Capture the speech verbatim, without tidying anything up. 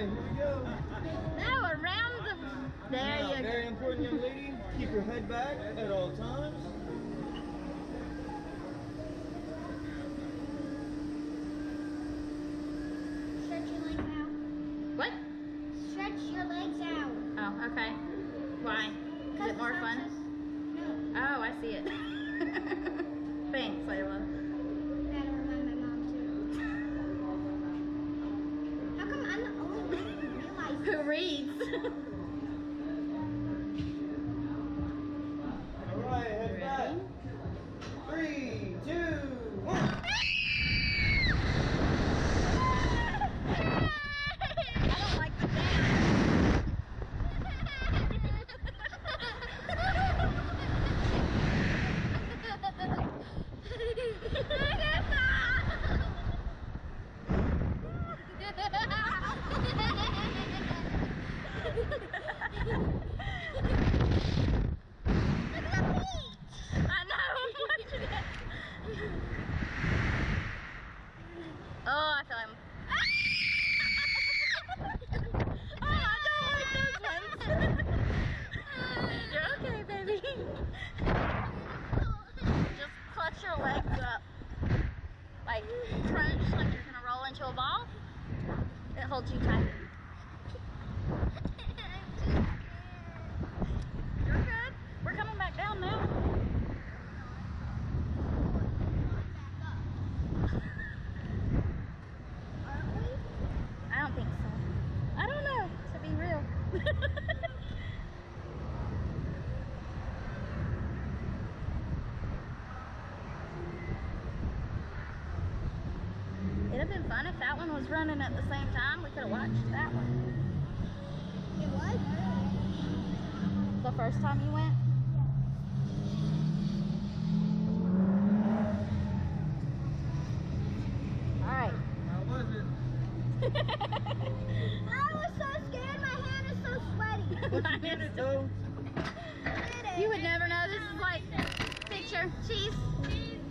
right, here we go. Now around the... There now, you very go. Important, young lady. Keep your head back at all times. Stretch your legs out. What? Stretch your legs out. Oh, okay. Why? Is it more fun? Just... No. Oh, I see it. Thanks, Layla. Who reads? All right, head back. Three, two, one. Running at the same time, we could have watched that one. It was? The first time you went? Yeah. Alright. How was it? I was so scared, my hand is so sweaty. What you did it though? You would never know. This is like picture cheese. Cheese.